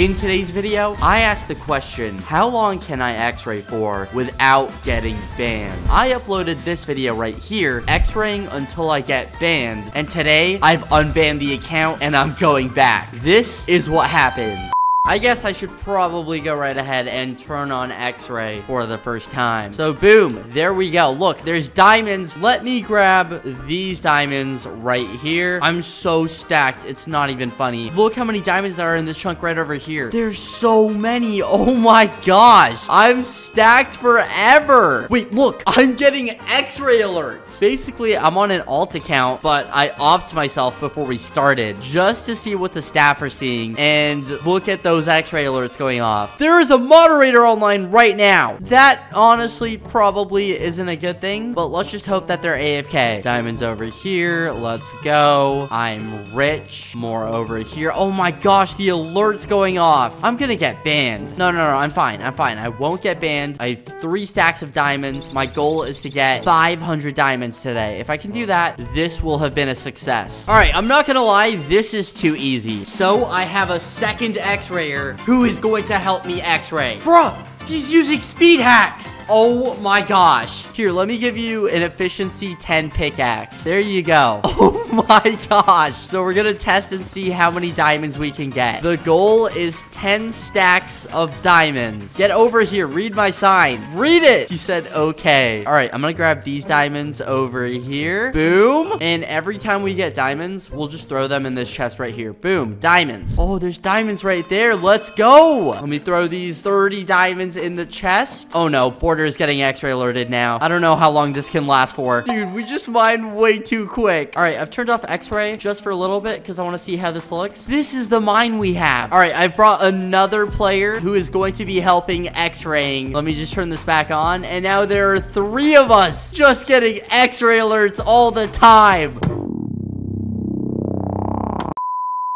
In today's video, I asked the question, how long can I x-ray for without getting banned? I uploaded this video right here, x-raying until I get banned, and today I've unbanned the account and I'm going back. This is what happened. I guess I should probably go right ahead and turn on x-ray for the first time. So boom, there we go. Look, there's diamonds. Let me grab these diamonds right here. I'm so stacked, it's not even funny. Look how many diamonds there are in this chunk right over here. There's so many. Oh my gosh, I'm stacked forever. Wait, look, I'm getting x-ray alerts. Basically, I'm on an alt account, but I opted myself before we started just to see what the staff are seeing and look at the those x-ray alerts going off. There is a moderator online right now. That honestly probably isn't a good thing, but let's just hope that they're AFK. Diamonds over here. Let's go. I'm rich. More over here. Oh my gosh, the alert's going off. I'm gonna get banned. No, I'm fine. I'm fine. I won't get banned. I have 3 stacks of diamonds. My goal is to get 500 diamonds today. If I can do that, this will have been a success. All right, I'm not gonna lie. This is too easy. So I have a second x-ray who is going to help me x-ray. Bruh, he's using speed hacks. Oh my gosh. Here, let me give you an efficiency 10 pickaxe. There you go. Oh my gosh. So we're gonna test and see how many diamonds we can get. The goal is 10 stacks of diamonds. Get over here. Read my sign. Read it. He said, okay. All right, I'm gonna grab these diamonds over here. Boom. And every time we get diamonds, we'll just throw them in this chest right here. Boom. Diamonds. Oh, there's diamonds right there. Let's go. Let me throw these 30 diamonds in the chest. Oh no, border is getting x-ray alerted now. I don't know how long this can last for. Dude, we just mined way too quick. All right, I've turned off x-ray just for a little bit because I want to see how this looks. This is the mine we have. All right, I've brought another player who is going to be helping x-raying. Let me just turn this back on. And now there are 3 of us just getting x-ray alerts all the time.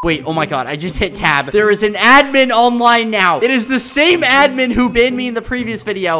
Wait, oh my god, I just hit tab. There is an admin online now. It is the same admin who banned me in the previous video.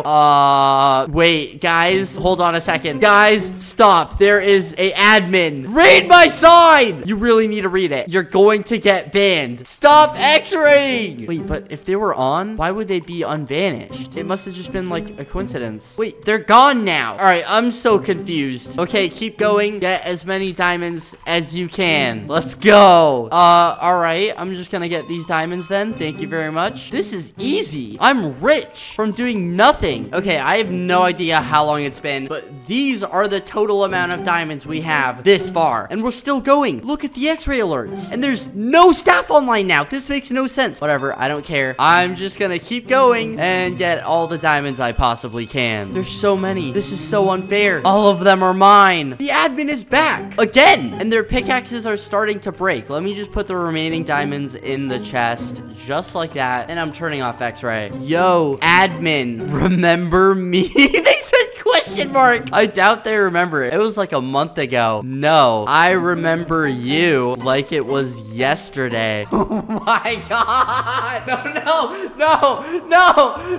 Wait, guys, hold on a second. Guys, stop. There is a admin. Read my sign! You really need to read it. You're going to get banned. Stop x-raying! Wait, but if they were on, why would they be unvanished? It must have just been, like, a coincidence. Wait, they're gone now. All right, I'm so confused. Okay, keep going. Get as many diamonds as you can. Let's go. All right, I'm just gonna get these diamonds then. Thank you very much. This is easy. I'm rich from doing nothing. Okay, I have no idea how long it's been, but these are the total amount of diamonds we have this far, and we're still going. Look at the x-ray alerts, and there's no staff online now. This makes no sense. Whatever, I don't care. I'm just gonna keep going and get all the diamonds I possibly can. There's so many. This is so unfair. All of them are mine. The admin is back again, and their pickaxes are starting to break. Let me just put the remaining diamonds in the chest just like that, and I'm turning off x-ray. Yo, admin, remember me? They said question mark. I doubt they remember it. It was like a month ago. No, I remember you like it was yesterday. Oh my god.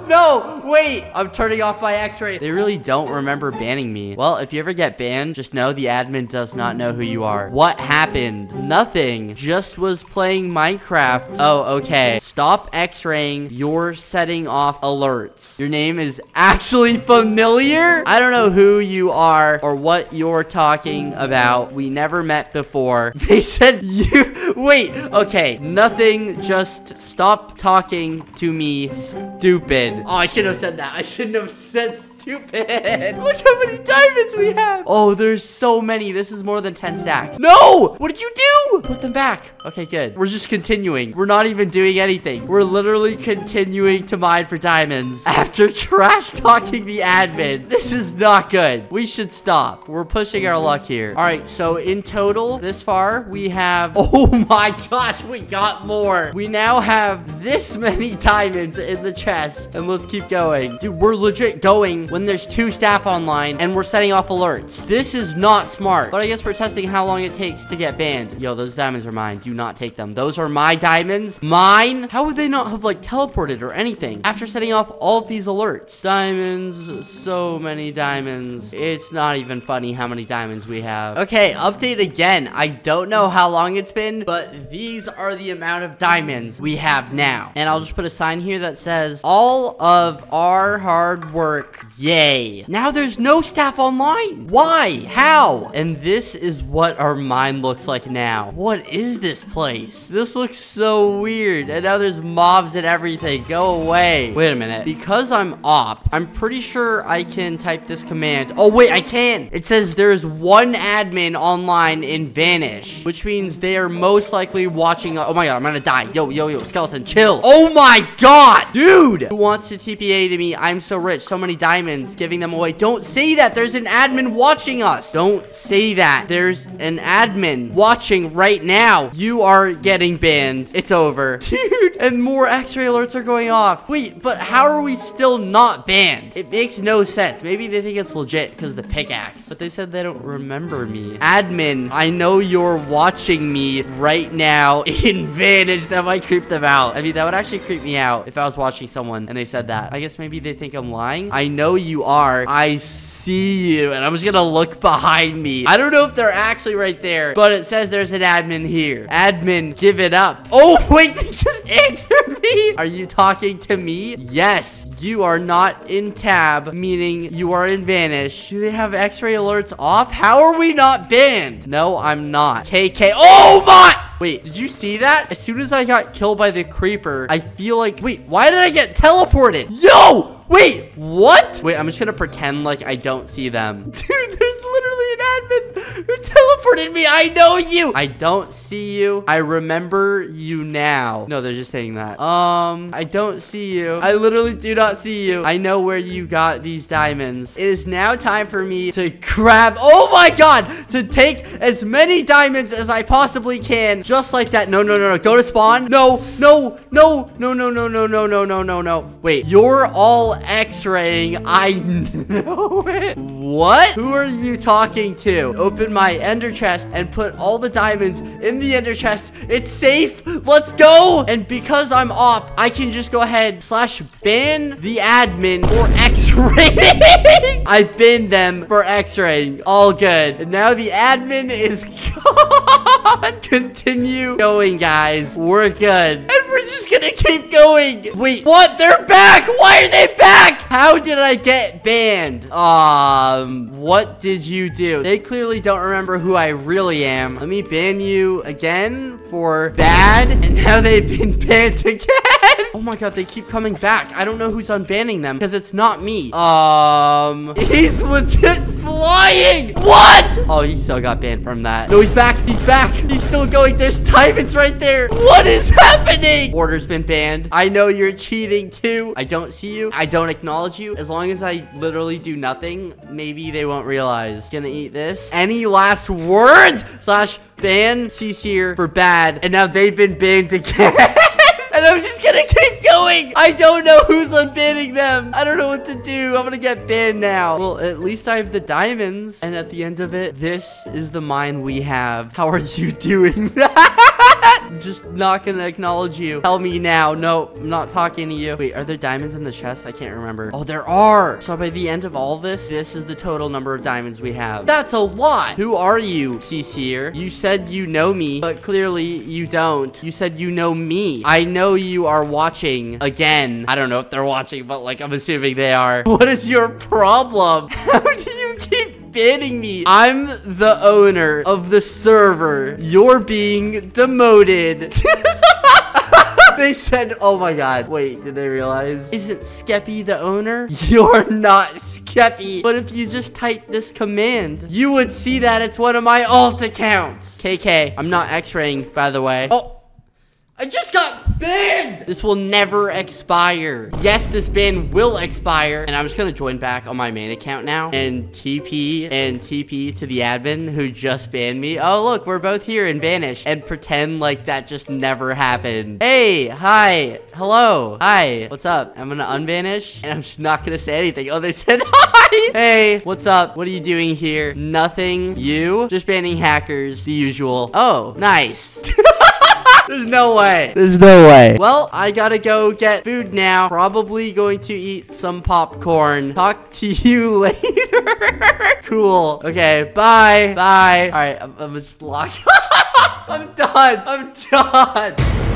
No, wait, I'm turning off my x-ray. They really don't remember banning me. Well, if you ever get banned, just know the admin does not know who you are. What happened? Nothing. Just was playing Minecraft. Oh, okay. Stop x-raying. You're setting off alerts. Your name is actually familiar? I don't know who you are or what you're talking about. We never met before. They said you... Wait, okay. Nothing. Just stop talking to me, stupid. Oh, I shouldn't have said that. I shouldn't have said stupid. Look how many diamonds we have. Oh, there's so many. This is more than 10 stacks. No! What did you do? Put them back. Okay, good. We're just continuing. We're not even doing anything. We're literally continuing to mine for diamonds after trash talking the admin. This is not good. We should stop. We're pushing our luck here. All right, so in total, this far, we have... Oh my gosh, we got more. We now have this many diamonds in the chest. And let's keep going. Dude, we're legit going... when there's two staff online and we're setting off alerts. This is not smart, but I guess we're testing how long it takes to get banned. Yo, those diamonds are mine. Do not take them. Those are my diamonds. Mine? How would they not have, like, teleported or anything after setting off all of these alerts? Diamonds. So many diamonds. It's not even funny how many diamonds we have. Okay, update again. I don't know how long it's been, but these are the amount of diamonds we have now. And I'll just put a sign here that says, all of our hard work, yay. Now there's no staff online. Why? How? And this is what our mine looks like now. What is this place? This looks so weird. And now there's mobs and everything. Go away. Wait a minute. Because I'm op, I'm pretty sure I can type this command. Oh, wait, I can. It says there's one admin online in Vanish, which means they are most likely watching. Oh my god, I'm gonna die. Yo, yo, yo, skeleton, chill. Oh my god, dude. Who wants to TPA to me? I'm so rich. So many diamonds, giving them away. Don't say that. There's an admin watching us. Don't say that. There's an admin watching right now. You are getting banned. It's over. Dude, and more x-ray alerts are going off. Wait, but how are we still not banned? It makes no sense. Maybe they think it's legit because the pickaxe, but they said they don't remember me. Admin, I know you're watching me right now in Vanish. That might creep them out. I mean, that would actually creep me out if I was watching someone and they said that. I guess maybe they think I'm lying. I know you are. I see you, and I'm just gonna look behind me. I don't know if they're actually right there, but it says there's an admin here. Admin, give it up. Oh, wait, they just answered me. Are you talking to me? Yes, you are not in tab, meaning you are in Vanish. Do they have x-ray alerts off? How are we not banned? No, I'm not. KK, oh my! Wait, did you see that? As soon as I got killed by the creeper, I feel like, wait, why did I get teleported? Yo, wait, what? Wait, I'm just gonna pretend like I don't see them. Dude, there's literally an admin who teleported me. I know you. I don't see you. I remember you now. No, they're just saying that. I don't see you. I literally do not see you. I know where you got these diamonds. It is now time for me to grab, oh my god, to take as many diamonds as I possibly can. Just like that. No, no, no, no. Go to spawn. No, no, no, no, no, no, no, no, no, no, no, no. Wait, you're all x-raying. I know it. What? Who are you talking to? Open my ender chest and put all the diamonds in the ender chest. It's safe. Let's go. And because I'm op, I can just go ahead slash ban the admin for x-raying. I banned them for x-raying. All good. And now the admin is gone. Continue going, guys. We're good. And we're just gonna keep going. Wait, what? They're back. Why are they back? How did I get banned? What did you do? They clearly don't remember who I really am. Let me ban you again for bad. And now they've been banned again. Oh my god, they keep coming back. I don't know who's unbanning them because it's not me. He's legit flying. What? Oh, he still got banned from that. No, he's back. He's back. He's still going. There's diamonds right there. What is happening? Order's been banned. I know you're cheating too. I don't see you. I don't acknowledge you. As long as I literally do nothing, maybe they won't realize. Gonna eat this. Any last words? Slash ban CC for bad. And now they've been banned again. And I'm just gonna keep going. I don't know who's unbanning them. I don't know what to do. I'm gonna get banned now. Well, at least I have the diamonds. And at the end of it, this is the mine we have. How are you doing that? I'm just not gonna acknowledge you. Tell me now. No, I'm not talking to you. Wait, are there diamonds in the chest? I can't remember. Oh, there are. So by the end of all this, this is the total number of diamonds we have. That's a lot. Who are you, CC'er? You said you know me, but clearly you don't. You said you know me. I know you are watching again. I don't know if they're watching, but like I'm assuming they are. What is your problem? How do you keep banning me? I'm the owner of the server. You're being demoted. They said, oh my god. Wait, did they realize? Isn't Skeppy the owner? You're not Skeppy. But if you just type this command, you would see that it's one of my alt accounts. KK, I'm not x-raying, by the way. Oh. I just got banned! This will never expire. Yes, this ban will expire. And I'm just gonna join back on my main account now and TP to the admin who just banned me. Oh, look, we're both here and vanish and pretend like that just never happened. Hey, hi, hello, hi, what's up? I'm gonna unvanish and I'm just not gonna say anything. Oh, they said hi! Hey, what's up? What are you doing here? Nothing. You? Just banning hackers, the usual. Oh, nice. There's no way. There's no way. Well, I gotta go get food now. Probably going to eat some popcorn. Talk to you later. Cool. Okay, bye. Bye. All right, I'm just locked. I'm done.